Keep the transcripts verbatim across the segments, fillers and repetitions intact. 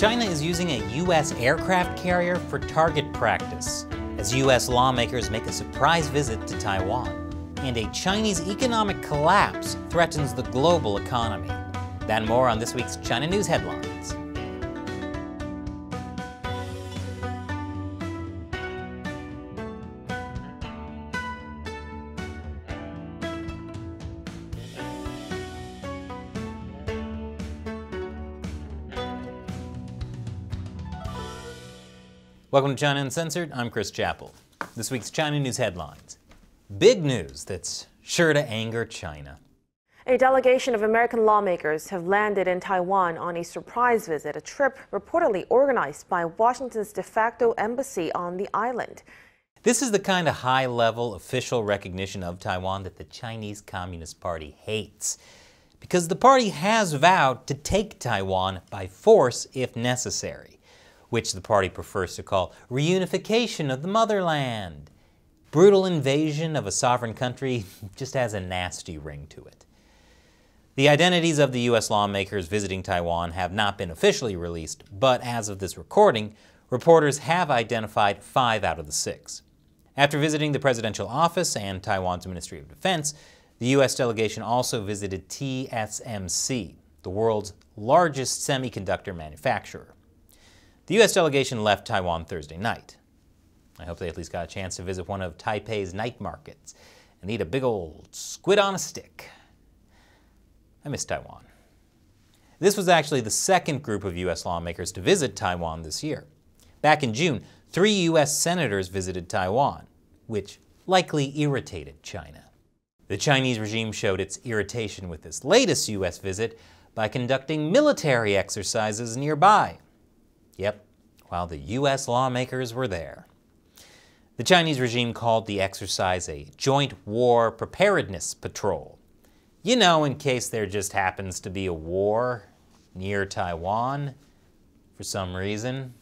China is using a U S aircraft carrier for target practice, as U S lawmakers make a surprise visit to Taiwan. And a Chinese economic collapse threatens the global economy. That and more on this week's China News Headlines. Welcome to China Uncensored, I'm Chris Chappell. This week's China News Headlines. Big news that's sure to anger China. A delegation of American lawmakers have landed in Taiwan on a surprise visit, a trip reportedly organized by Washington's de facto embassy on the island. This is the kind of high-level official recognition of Taiwan that the Chinese Communist Party hates, because the party has vowed to take Taiwan by force if necessary, which the party prefers to call reunification of the motherland. Brutal invasion of a sovereign country just has a nasty ring to it. The identities of the U S lawmakers visiting Taiwan have not been officially released, but as of this recording, reporters have identified five out of the six. After visiting the presidential office and Taiwan's Ministry of Defense, the U S delegation also visited T S M C, the world's largest semiconductor manufacturer. The U S delegation left Taiwan Thursday night. I hope they at least got a chance to visit one of Taipei's night markets and eat a big old squid on a stick. I miss Taiwan. This was actually the second group of U S lawmakers to visit Taiwan this year. Back in June, three U S senators visited Taiwan, which likely irritated China. The Chinese regime showed its irritation with this latest U S visit by conducting military exercises nearby. Yep, while the U S lawmakers were there. The Chinese regime called the exercise a joint war preparedness patrol. You know, in case there just happens to be a war near Taiwan for some reason.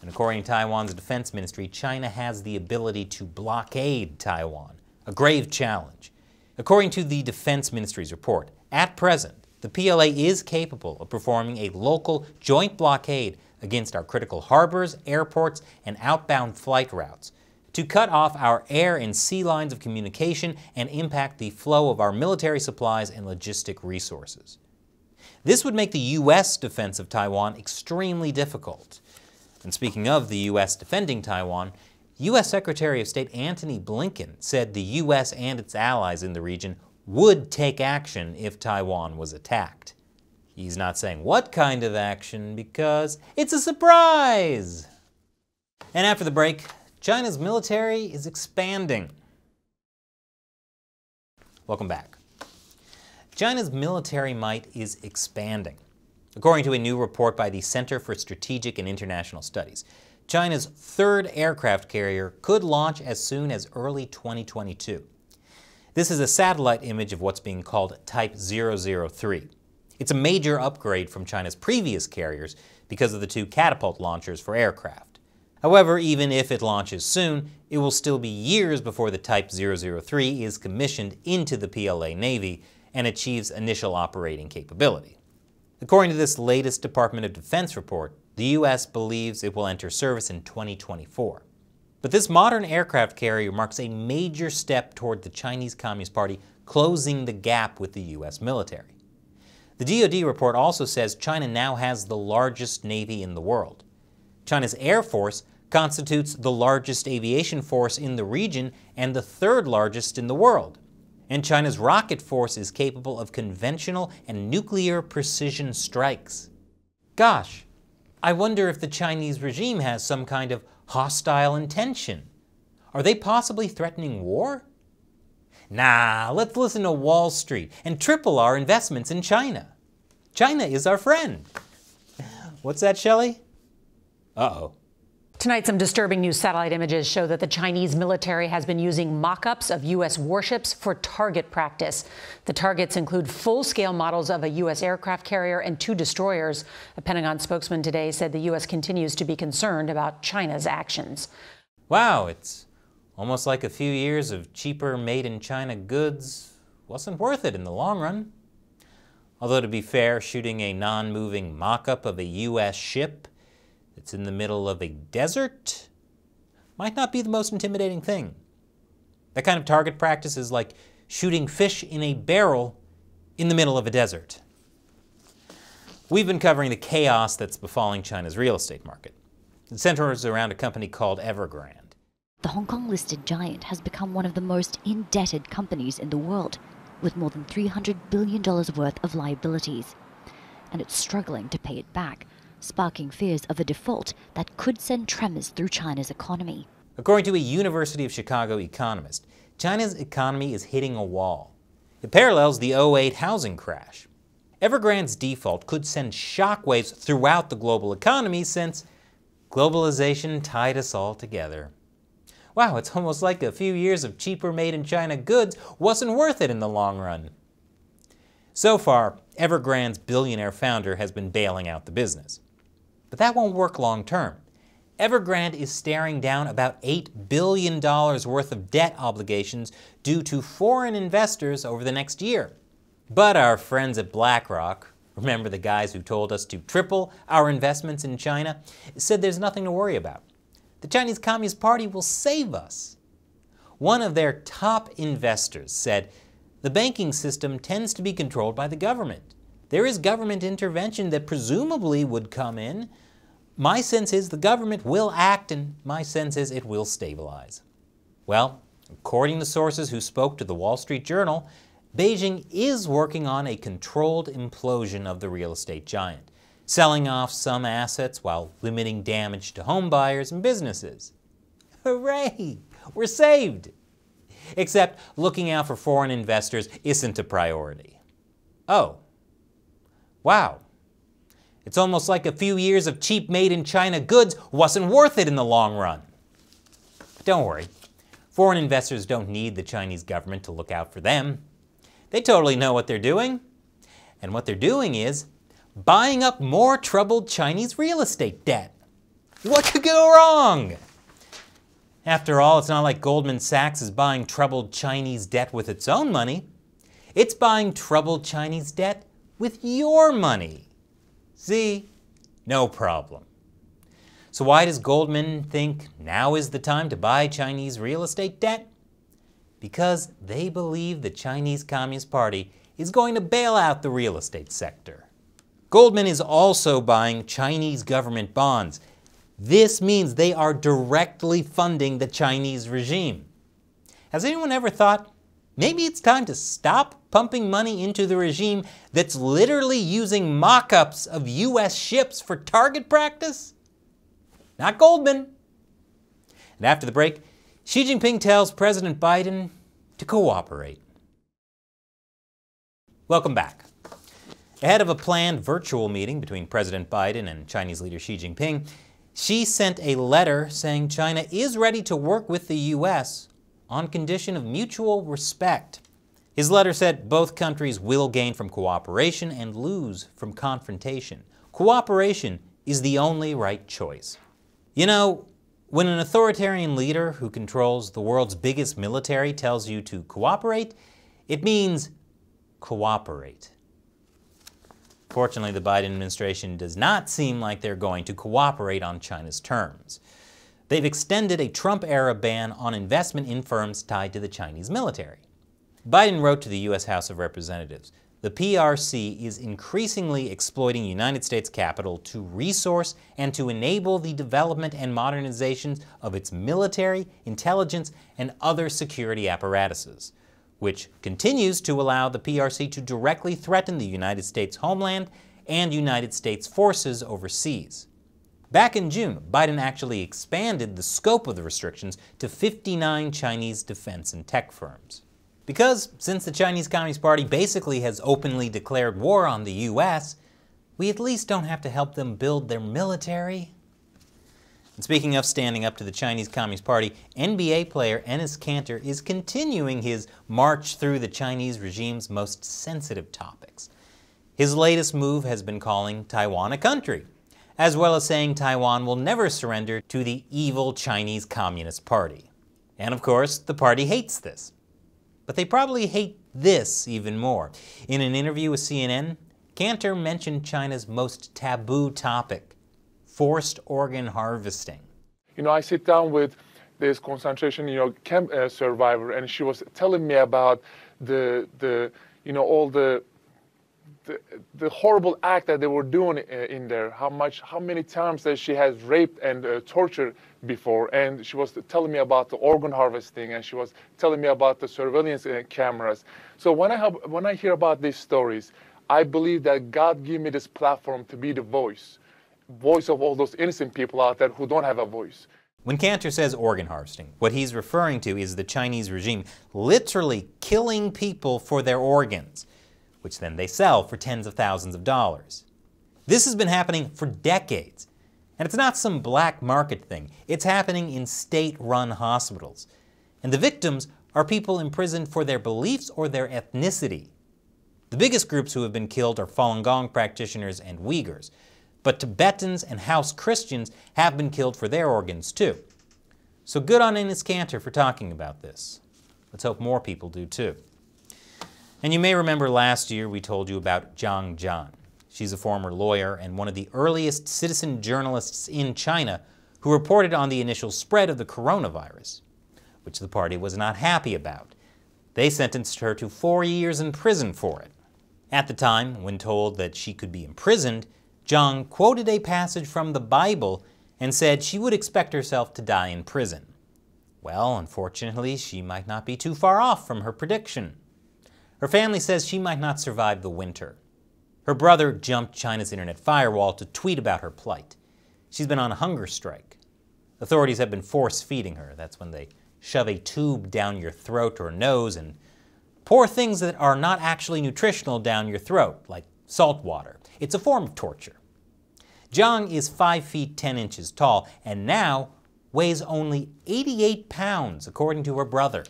And according to Taiwan's defense ministry, China has the ability to blockade Taiwan, a grave challenge. According to the defense ministry's report, at present, the P L A is capable of performing a local joint blockade against our critical harbors, airports, and outbound flight routes to cut off our air and sea lines of communication and impact the flow of our military supplies and logistic resources. This would make the U S defense of Taiwan extremely difficult. And speaking of the U S defending Taiwan, U S Secretary of State Antony Blinken said the U S and its allies in the region would take action if Taiwan was attacked. He's not saying what kind of action because it's a surprise! And after the break, China's military is expanding. Welcome back. China's military might is expanding. According to a new report by the Center for Strategic and International Studies, China's third aircraft carrier could launch as soon as early twenty twenty-two. This is a satellite image of what's being called Type zero zero three. It's a major upgrade from China's previous carriers because of the two catapult launchers for aircraft. However, even if it launches soon, it will still be years before the Type zero zero three is commissioned into the P L A Navy and achieves initial operating capability. According to this latest Department of Defense report, the U S believes it will enter service in twenty twenty-four. But this modern aircraft carrier marks a major step toward the Chinese Communist Party closing the gap with the U S military. The D O D report also says China now has the largest navy in the world. China's Air Force constitutes the largest aviation force in the region and the third largest in the world. And China's rocket force is capable of conventional and nuclear precision strikes. Gosh, I wonder if the Chinese regime has some kind of hostile intention. Are they possibly threatening war? Nah, let's listen to Wall Street and triple our investments in China. China is our friend. What's that, Shelley? Uh-oh. Tonight, some disturbing new satellite images show that the Chinese military has been using mock-ups of U S warships for target practice. The targets include full-scale models of a U S aircraft carrier and two destroyers. A Pentagon spokesman today said the U S continues to be concerned about China's actions. Wow, it's almost like a few years of cheaper made-in-China goods wasn't worth it in the long run. Although, to be fair, shooting a non-moving mock-up of a U S ship that's in the middle of a desert might not be the most intimidating thing. That kind of target practice is like shooting fish in a barrel in the middle of a desert. We've been covering the chaos that's befalling China's real estate market. It centers around a company called Evergrande. The Hong Kong-listed giant has become one of the most indebted companies in the world, with more than three hundred billion dollars worth of liabilities. And it's struggling to pay it back, sparking fears of a default that could send tremors through China's economy. According to a University of Chicago economist, China's economy is hitting a wall. It parallels the oh eight housing crash. Evergrande's default could send shockwaves throughout the global economy since globalization tied us all together. Wow, it's almost like a few years of cheaper made-in-China goods wasn't worth it in the long run. So far, Evergrande's billionaire founder has been bailing out the business. But that won't work long-term. Evergrande is staring down about eight billion dollars worth of debt obligations due to foreign investors over the next year. But our friends at BlackRock, remember the guys who told us to triple our investments in China, said there's nothing to worry about. The Chinese Communist Party will save us. One of their top investors said, the banking system tends to be controlled by the government. There is government intervention that presumably would come in. My sense is the government will act, and my sense is it will stabilize. Well, according to sources who spoke to the Wall Street Journal, Beijing is working on a controlled implosion of the real estate giant, selling off some assets while limiting damage to home buyers and businesses. Hooray! We're saved! Except looking out for foreign investors isn't a priority. Oh. Wow. It's almost like a few years of cheap made-in-China goods wasn't worth it in the long run. But don't worry. Foreign investors don't need the Chinese government to look out for them. They totally know what they're doing. And what they're doing is buying up more troubled Chinese real estate debt. What could go wrong? After all, it's not like Goldman Sachs is buying troubled Chinese debt with its own money. It's buying troubled Chinese debt with your money. See? No problem. So why does Goldman think now is the time to buy Chinese real estate debt? Because they believe the Chinese Communist Party is going to bail out the real estate sector. Goldman is also buying Chinese government bonds. This means they are directly funding the Chinese regime. Has anyone ever thought, maybe it's time to stop pumping money into the regime that's literally using mock-ups of U S ships for target practice? Not Goldman. And after the break, Xi Jinping tells President Biden to cooperate. Welcome back. Ahead of a planned virtual meeting between President Biden and Chinese leader Xi Jinping, Xi sent a letter saying China is ready to work with the U S on condition of mutual respect. His letter said both countries will gain from cooperation and lose from confrontation. Cooperation is the only right choice. You know, when an authoritarian leader who controls the world's biggest military tells you to cooperate, it means cooperate. Fortunately, the Biden administration does not seem like they're going to cooperate on China's terms. They've extended a Trump-era ban on investment in firms tied to the Chinese military. Biden wrote to the U S House of Representatives, the P R C is increasingly exploiting United States capital to resource and to enable the development and modernizations of its military, intelligence, and other security apparatuses, which continues to allow the P R C to directly threaten the United States homeland and United States forces overseas. Back in June, Biden actually expanded the scope of the restrictions to fifty-nine Chinese defense and tech firms. Because since the Chinese Communist Party basically has openly declared war on the U S, we at least don't have to help them build their military. And speaking of standing up to the Chinese Communist Party, N B A player Enes Kanter is continuing his march through the Chinese regime's most sensitive topics. His latest move has been calling Taiwan a country, as well as saying Taiwan will never surrender to the evil Chinese Communist Party. And of course, the party hates this. But they probably hate this even more. In an interview with C N N, Kanter mentioned China's most taboo topic, forced organ harvesting. You know, I sit down with this concentration, you know, camp uh, survivor, and she was telling me about the, the you know, all the, the, the horrible act that they were doing uh, in there, how much, how many times that she has raped and uh, tortured before. And she was telling me about the organ harvesting, and she was telling me about the surveillance uh, cameras. So when I, have, when I hear about these stories, I believe that God gave me this platform to be the voice, voice of all those innocent people out there who don't have a voice. When Kanter says organ harvesting, what he's referring to is the Chinese regime literally killing people for their organs, which then they sell for tens of thousands of dollars. This has been happening for decades, and it's not some black market thing. It's happening in state-run hospitals, and the victims are people imprisoned for their beliefs or their ethnicity. The biggest groups who have been killed are Falun Gong practitioners and Uyghurs. But Tibetans and house Christians have been killed for their organs too. So good on Enes Kanter for talking about this. Let's hope more people do too. And you may remember last year we told you about Zhang Zhan. She's a former lawyer and one of the earliest citizen journalists in China who reported on the initial spread of the coronavirus, which the party was not happy about. They sentenced her to four years in prison for it. At the time, when told that she could be imprisoned, Zhang quoted a passage from the Bible and said she would expect herself to die in prison. Well, unfortunately, she might not be too far off from her prediction. Her family says she might not survive the winter. Her brother jumped China's internet firewall to tweet about her plight. She's been on a hunger strike. Authorities have been force-feeding her. That's when they shove a tube down your throat or nose and pour things that are not actually nutritional down your throat, like salt water. It's a form of torture. Zhang is five feet ten inches tall and now weighs only eighty-eight pounds, according to her brother.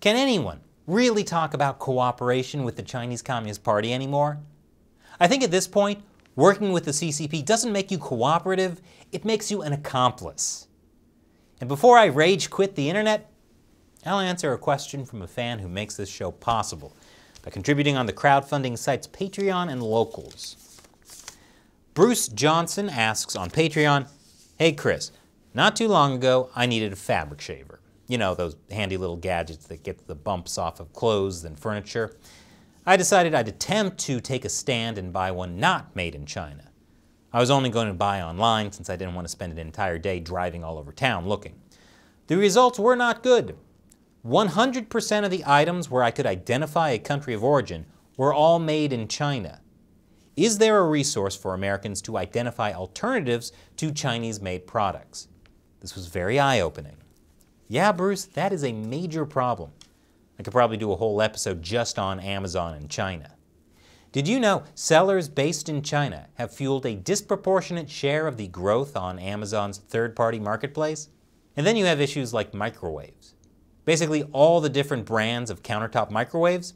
Can anyone really talk about cooperation with the Chinese Communist Party anymore? I think at this point, working with the C C P doesn't make you cooperative, it makes you an accomplice. And before I rage quit the internet, I'll answer a question from a fan who makes this show possible by contributing on the crowdfunding sites Patreon and Locals. Bruce Johnson asks on Patreon, "Hey Chris, not too long ago I needed a fabric shaver. You know, those handy little gadgets that get the bumps off of clothes and furniture. I decided I'd attempt to take a stand and buy one not made in China. I was only going to buy online since I didn't want to spend an entire day driving all over town looking. The results were not good. one hundred percent of the items where I could identify a country of origin were all made in China. Is there a resource for Americans to identify alternatives to Chinese-made products?" This was very eye-opening. Yeah, Bruce, that is a major problem. I could probably do a whole episode just on Amazon and China. Did you know sellers based in China have fueled a disproportionate share of the growth on Amazon's third-party marketplace? And then you have issues like microwaves. Basically all the different brands of countertop microwaves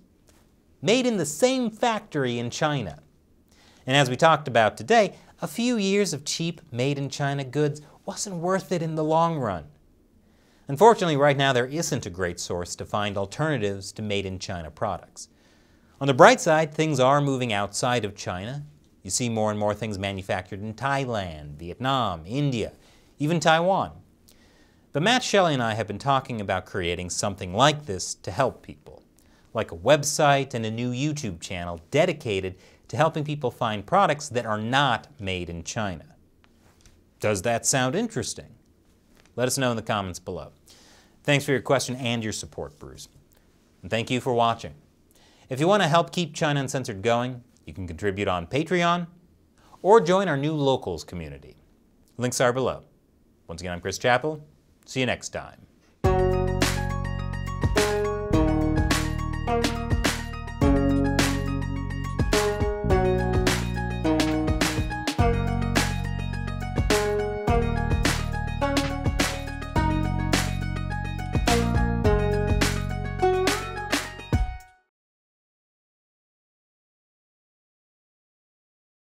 made in the same factory in China. And as we talked about today, a few years of cheap made-in-China goods wasn't worth it in the long run. Unfortunately, right now there isn't a great source to find alternatives to made-in-China products. On the bright side, things are moving outside of China. You see more and more things manufactured in Thailand, Vietnam, India, even Taiwan. But Matt Shelley and I have been talking about creating something like this to help people, like a website and a new YouTube channel dedicated to helping people find products that are not made in China. Does that sound interesting? Let us know in the comments below. Thanks for your question and your support, Bruce. And thank you for watching. If you want to help keep China Uncensored going, you can contribute on Patreon or join our new Locals community. Links are below. Once again, I'm Chris Chappell. See you next time.